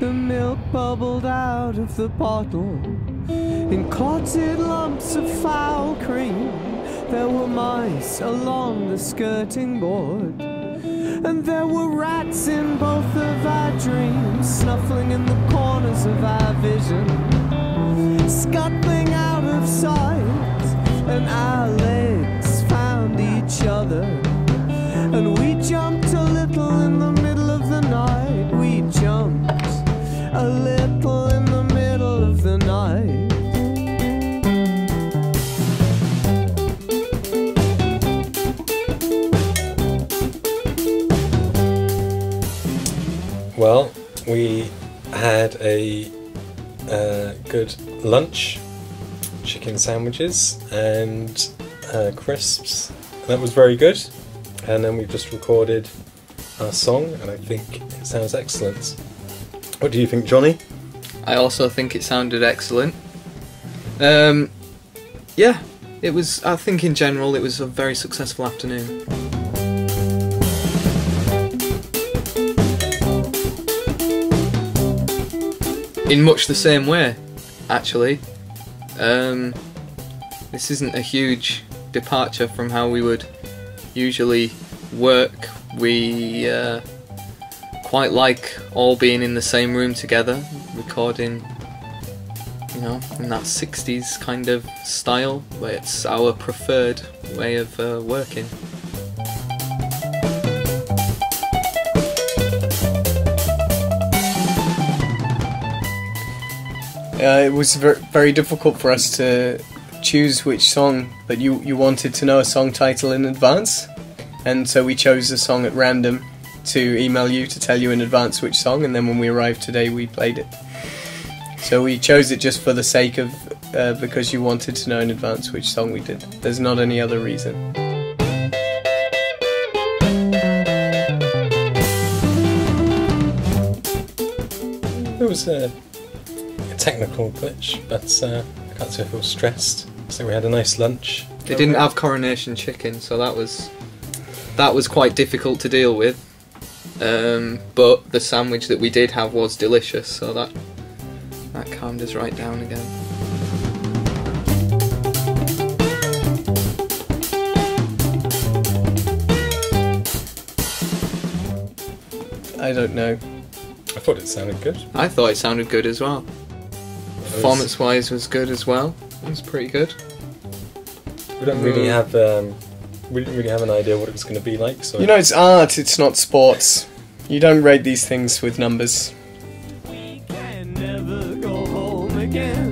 The milk bubbled out of the bottle in clotted lumps of foul cream. There were mice along the skirting board, and there were rats in both of our dreams, snuffling in the corners of our vision, scuttling out of sight, and our legs found each other, and we jumped a little in the middle of the night. We jumped a little in the middle of the night. Well, we had a good lunch, chicken sandwiches and crisps. That was very good. And then we've just recorded our song, and I think it sounds excellent. What do you think, Johnny? I also think it sounded excellent. Yeah, it was. I think in general it was a very successful afternoon. In much the same way, actually. This isn't a huge departure from how we would usually work. We quite like all being in the same room together, recording, you know, in that 60s kind of style, where it's our preferred way of working. It was very difficult for us to choose which song, but you wanted to know a song title in advance, and so we chose a song at random to email you to tell you in advance which song, and then when we arrived today we played it. So we chose it just for the sake of, because you wanted to know in advance which song we did. There's not any other reason. There was technical glitch, but I can't say I feel stressed. So we had a nice lunch. They didn't have coronation chicken, so that was quite difficult to deal with. But the sandwich that we did have was delicious, so that calmed us right down again. I don't know. I thought it sounded good. I thought it sounded good as well. Performance-wise was good as well. It was pretty good. We don't really have an idea what it was going to be like. So you know, it's art. It's not sports. You don't rate these things with numbers. We can never go home again.